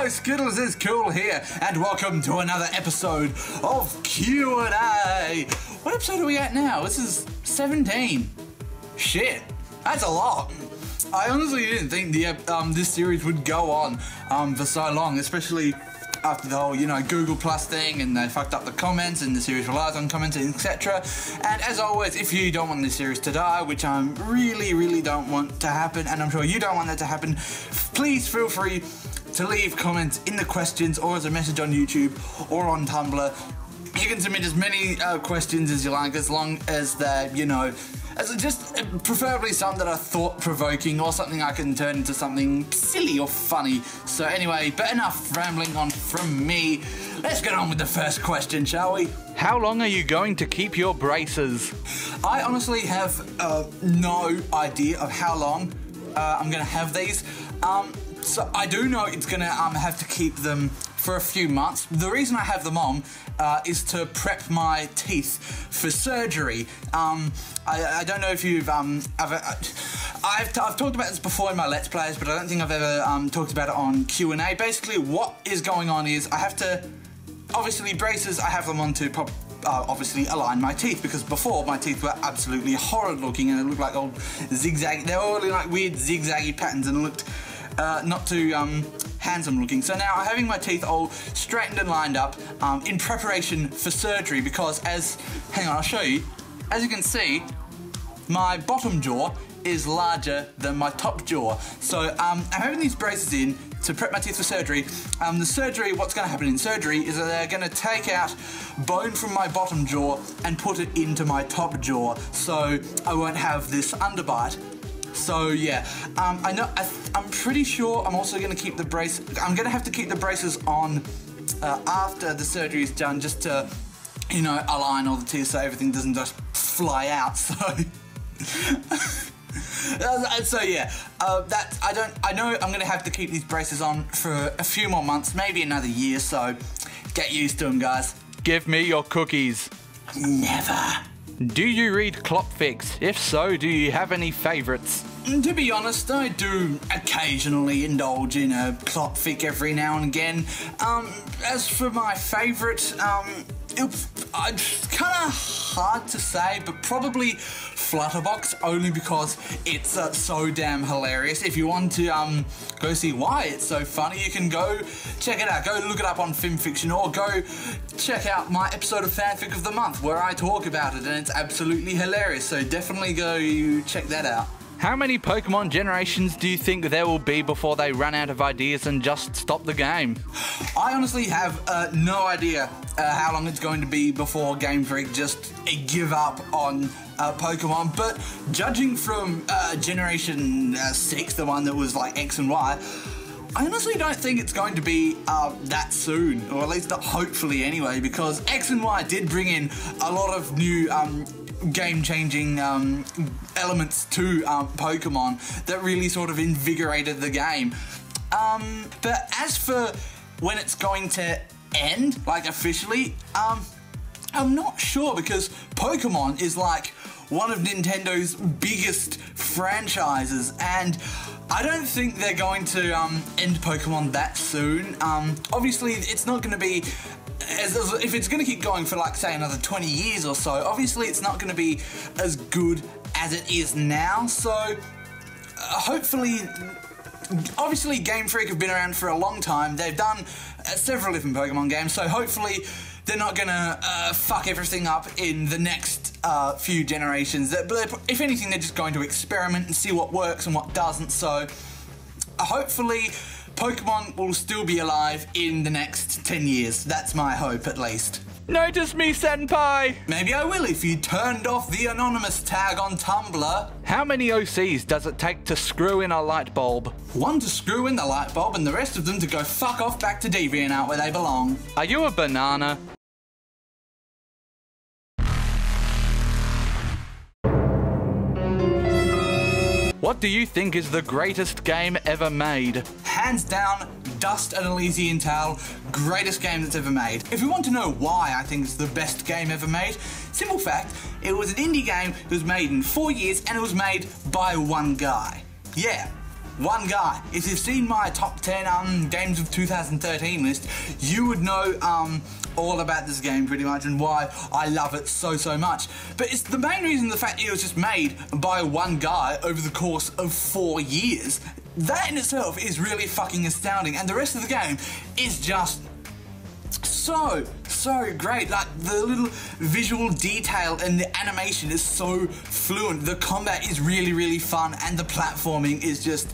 Hello, Skiddlez is cool here, and welcome to another episode of Q&A. What episode are we at now? This is 17. Shit, that's a lot. I honestly didn't think the this series would go on for so long, especially after the whole, you know, Google Plus thing, and they fucked up the comments, and the series relies on comments, etc. And as always, if you don't want this series to die, which I really don't want to happen, and I'm sure you don't want that to happen, please feel free to leave comments in the questions or as a message on YouTube or on Tumblr. You can submit as many questions as you like, as long as they're, you know, as just preferably some that are thought-provoking or something I can turn into something silly or funny. So anyway, but enough rambling on from me. Let's get on with the first question, shall we? How long are you going to keep your braces? I honestly have no idea of how long I'm going to have these. So I do know it's going to have to keep them for a few months. The reason I have them on is to prep my teeth for surgery. I don't know if you've I've talked about this before in my Let's Plays, but I don't think I've ever talked about it on Q&A. Basically, what is going on is I have to, obviously braces, I have them on to pop, obviously align my teeth, because before my teeth were absolutely horrid looking and it looked like old zigzag. They were all in like weird zigzaggy patterns and looked not too handsome looking. So now I'm having my teeth all straightened and lined up in preparation for surgery, because as, hang on, I'll show you. As you can see, my bottom jaw is larger than my top jaw. So I'm having these braces in to prep my teeth for surgery. The surgery, what's going to happen in surgery is that they're going to take out bone from my bottom jaw and put it into my top jaw, so I won't have this underbite. So yeah, I know. I'm pretty sure I'm also going to keep the brace. I'm going to have to keep the braces on after the surgery is done, just to, you know, align all the teeth so everything doesn't just fly out. So, so yeah, that I know I'm going to have to keep these braces on for a few more months, maybe another year. So, get used to them, guys. Give me your cookies. Never. Do you read Clopfix? If so, do you have any favourites? To be honest, I do occasionally indulge in a Clopfix every now and again. As for my favourite, it's kind of hard to say, but probably Flutterbox, only because it's so damn hilarious. If you want to go see why it's so funny, you can go check it out. Go look it up on FilmFiction, or go check out my episode of Fanfic of the Month where I talk about it, and it's absolutely hilarious. So definitely go check that out. How many Pokemon generations do you think there will be before they run out of ideas and just stop the game? I honestly have no idea how long it's going to be before Game Freak just give up on Pokemon, but judging from Generation 6, the one that was like X and Y, I honestly don't think it's going to be that soon, or at least not hopefully anyway, because X and Y did bring in a lot of new game-changing elements to Pokemon that really sort of invigorated the game. But as for when it's going to end, like officially, I'm not sure, because Pokemon is like one of Nintendo's biggest franchises, and I don't think they're going to end Pokemon that soon. Obviously, it's not going to be, if it's going to keep going for like say another 20 years or so, obviously it's not going to be as good as it is now. So hopefully, obviously Game Freak have been around for a long time. They've done several different Pokemon games, so hopefully they're not going to fuck everything up in the next few generations. If anything, they're just going to experiment and see what works and what doesn't. So hopefully Pokemon will still be alive in the next 10 years. That's my hope, at least. Notice me, senpai! Maybe I will if you turned off the anonymous tag on Tumblr. How many OCs does it take to screw in a light bulb? One to screw in the light bulb, and the rest of them to go fuck off back to DeviantArt where they belong. Are you a banana? What do you think is the greatest game ever made? Hands down, Dust: An Elysian Tail, greatest game that's ever made. If you want to know why I think it's the best game ever made, simple fact, it was an indie game that was made in 4 years, and it was made by one guy. Yeah, one guy. If you've seen my top 10 games of 2013 list, you would know all about this game pretty much and why I love it so much. But it's the main reason the fact it was just made by one guy over the course of 4 years. That in itself is really fucking astounding, and the rest of the game is just so great. Like, the little visual detail and the animation is so fluent, the combat is really fun, and the platforming is just,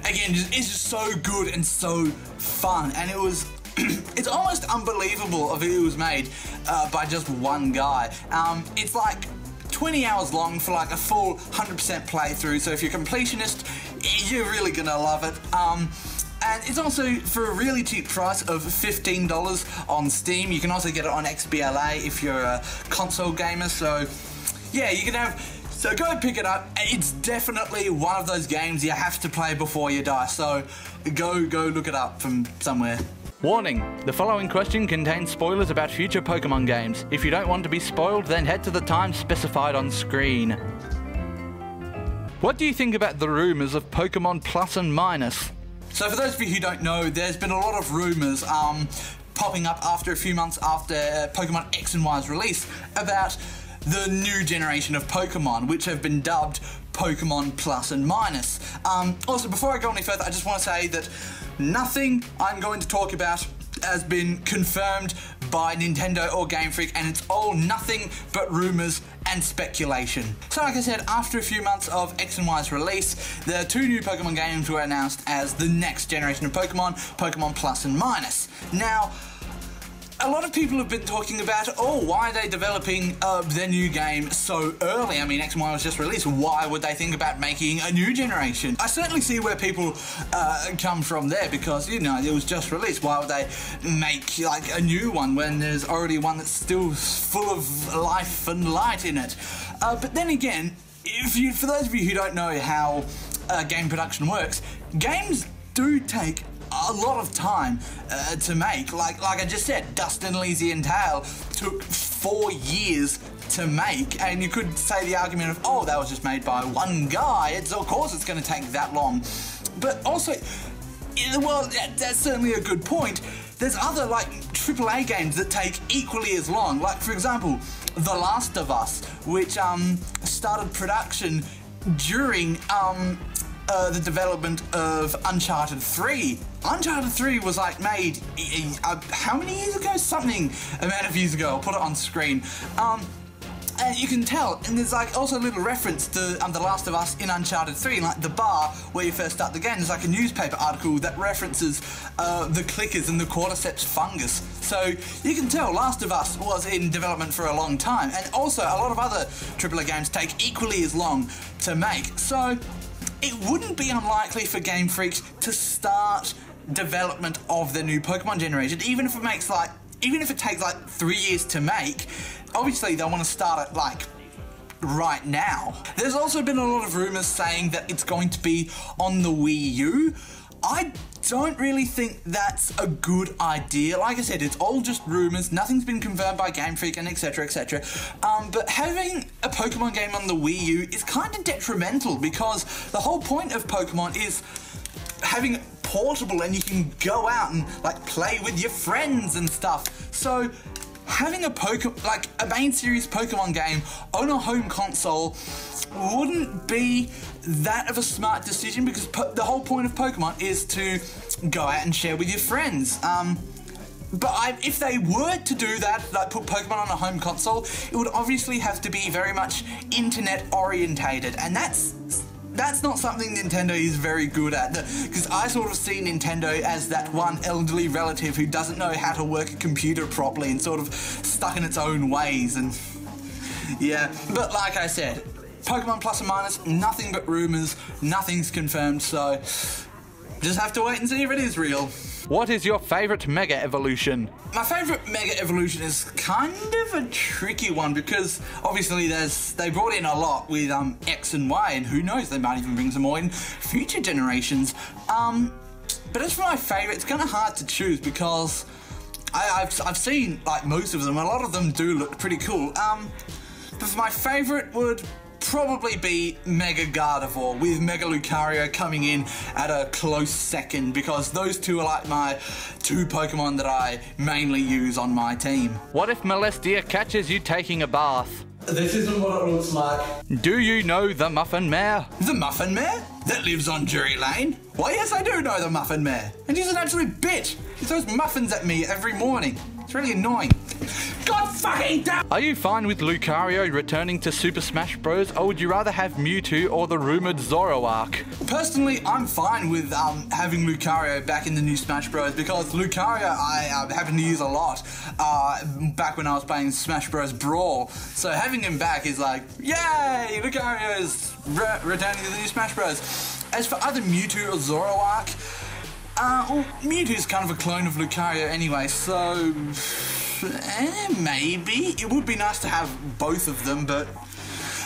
again, it's just so good and so fun. And it was it's almost unbelievable if it was made by just one guy. It's like 20 hours long for like a full 100% playthrough, so if you're a completionist, you're really gonna love it. And it's also for a really cheap price of $15 on Steam. You can also get it on XBLA if you're a console gamer. So yeah, you can have... So go pick it up. It's definitely one of those games you have to play before you die. So go look it up from somewhere. Warning, the following question contains spoilers about future Pokemon games. If you don't want to be spoiled, then head to the time specified on screen. What do you think about the rumors of Pokemon Plus and Minus? So for those of you who don't know, there's been a lot of rumours popping up after a few months after Pokemon X and Y's release about the new generation of Pokemon, which have been dubbed Pokemon Plus and Minus. Also, before I go any further, I just want to say that nothing I'm going to talk about has been confirmed by Nintendo or Game Freak, and it's all nothing but rumours and speculation. So like I said, after a few months of X and Y's release, the two new Pokemon games were announced as the next generation of Pokemon, Pokemon Plus and Minus. Now, a lot of people have been talking about, oh, why are they developing their new game so early? I mean, X and Y was just released. Why would they think about making a new generation? I certainly see where people come from there, because, you know, it was just released. Why would they make, like, a new one when there's already one that's still full of life and light in it? But then again, for those of you who don't know how game production works, games do take a lot of time to make. Like I just said, Dust: An Elysian Tail took 4 years to make, and you could say the argument of, oh, that was just made by one guy, it's of course it's going to take that long. But also, well, that's certainly a good point. There's other, like, AAA games that take equally as long, like, for example, The Last of Us, which started production during the development of Uncharted 3. Uncharted 3 was, like, made how many years ago? Something amount of years ago. I'll put it on screen. And you can tell, and there's, like, also a little reference to The Last of Us in Uncharted 3, like the bar where you first start the game. There's, like, a newspaper article that references the clickers and the Cordyceps fungus. So you can tell Last of Us was in development for a long time, and also a lot of other AAA games take equally as long to make. So it wouldn't be unlikely for Game Freak to start development of the new Pokemon generation, even if it takes like 3 years to make. Obviously, they want to start it like right now. There's also been a lot of rumors saying that it's going to be on the Wii U. I don't really think that's a good idea. Like I said, it's all just rumors. Nothing's been confirmed by Game Freak and etc, etc. But having a Pokemon game on the Wii U is kind of detrimental, because the whole point of Pokemon is having it portable and you can go out and, like, play with your friends and stuff. So having a main series Pokemon game on a home console wouldn't be that of a smart decision, because the whole point of Pokemon is to go out and share with your friends. But if they were to do that, like put Pokemon on a home console, it would obviously have to be very much internet orientated, and that's not something Nintendo is very good at, because I sort of see Nintendo as that one elderly relative who doesn't know how to work a computer properly and sort of stuck in its own ways. And yeah, but like I said, Pokemon Plus and Minus, nothing but rumours, nothing's confirmed, so just have to wait and see if it is real. What is your favourite Mega Evolution? My favourite Mega Evolution is kind of a tricky one, because obviously they brought in a lot with X and Y, and who knows, they might even bring some more in future generations. But as for my favourite, it's kind of hard to choose, because I've seen, like, most of them. A lot of them do look pretty cool. But my favourite would probably be Mega Gardevoir, with Mega Lucario coming in at a close second, because those two are like my two Pokemon that I mainly use on my team. What if Molestia catches you taking a bath? This isn't what it looks like. Do you know the Muffin Mare? The Muffin Mare? That lives on Drury Lane? Why, yes, I do know the Muffin Mare. And she's an absolute bitch. She throws muffins at me every morning. It's really annoying. God fucking damn! Are you fine with Lucario returning to Super Smash Bros, or would you rather have Mewtwo or the rumoured Zoroark? Personally, I'm fine with having Lucario back in the new Smash Bros, because Lucario I happen to use a lot back when I was playing Smash Bros Brawl. So having him back is like, yay! Lucario's returning to the new Smash Bros. As for other Mewtwo or Zoroark, well, Mewtwo's kind of a clone of Lucario anyway, so maybe. It would be nice to have both of them, but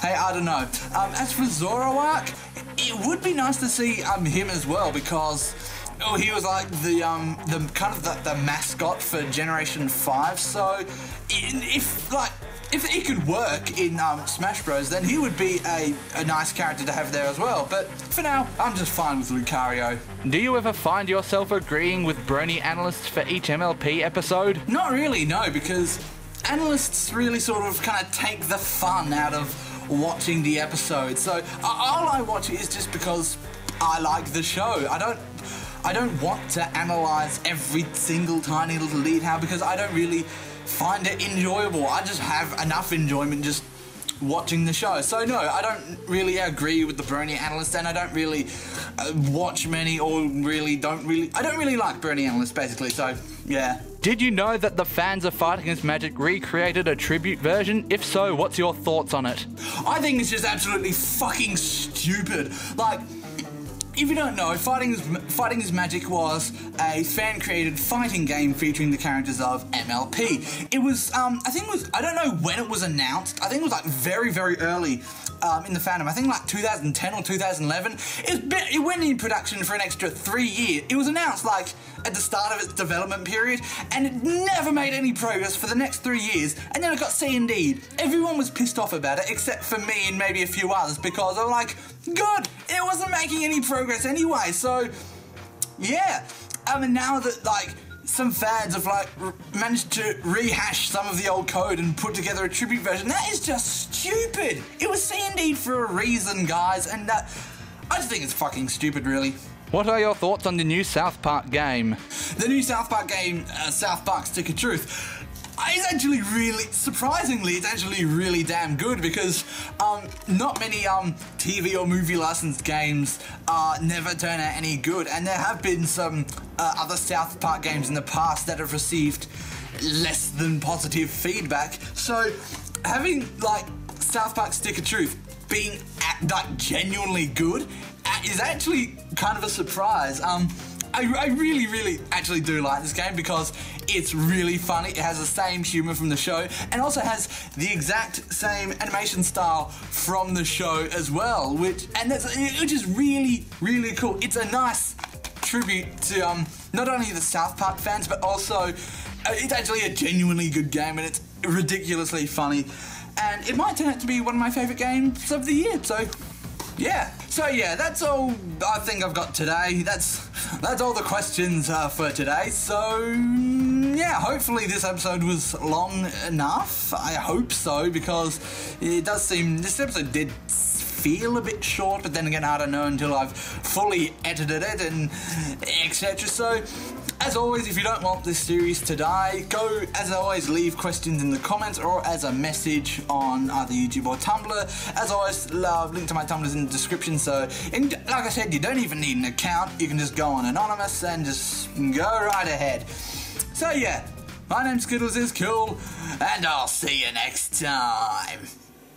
hey, I don't know. As for Zoroark, it would be nice to see him as well, because oh, he was like the mascot for Generation 5, so if it could work in Smash Bros, then he would be a nice character to have there as well. But for now, I'm just fine with Lucario. Do you ever find yourself agreeing with brony analysts for each MLP episode? Not really, no, because analysts really sort of kind of take the fun out of watching the episode. So all I watch is just because I like the show. I don't want to analyse every single tiny little detail, because I don't really find it enjoyable. I just have enough enjoyment just watching the show. So no, I don't really agree with the brony analyst, and I don't really watch many, or I don't really like brony analysts basically, so yeah. Did you know that the fans of Fighting Is Magic recreated a tribute version? If so, what's your thoughts on it? I think it's just absolutely fucking stupid. Like, if you don't know, Fighting Is Magic was a fan-created fighting game featuring the characters of MLP. It was, I think it was, I don't know when it was announced. I think it was like very, very early in the fandom. I think like 2010 or 2011. It went in production for an extra 3 years. It was announced like at the start of its development period, and it never made any progress for the next 3 years, and then it got C&D'd. Everyone was pissed off about it, except for me and maybe a few others, because I'm like, good, it wasn't making any progress anyway, so yeah. And now that like some fans have like managed to rehash some of the old code and put together a tribute version, that is just stupid. It was C&D'd for a reason, guys, and that, I just think it's fucking stupid, really. What are your thoughts on the new South Park game? The new South Park game, South Park: Stick of Truth, is actually really, surprisingly, it's actually really damn good, because not many TV or movie licensed games never turn out any good, and there have been some other South Park games in the past that have received less than positive feedback. So having like South Park: Stick of Truth being like genuinely good is actually kind of a surprise. I really actually do like this game, because it's really funny. It has the same humor from the show, and also has the exact same animation style from the show as well, which is really cool. It's a nice tribute to not only the South Park fans, but also it's actually a genuinely good game, and it's ridiculously funny, and it might turn out to be one of my favorite games of the year. So yeah. So yeah, that's all I think I've got today. That's all the questions for today. So yeah, hopefully this episode was long enough. I hope so, because it does seem, this episode did feel a bit short, but then again, I don't know until I've fully edited it and etc. So as always, if you don't want this series to die, go, as always, leave questions in the comments or as a message on either YouTube or Tumblr. As always, link to my Tumblr's in the description, so, and like I said, you don't even need an account. You can just go on Anonymous and just go right ahead. So yeah, my name's Skiddlez is cool, and I'll see you next time.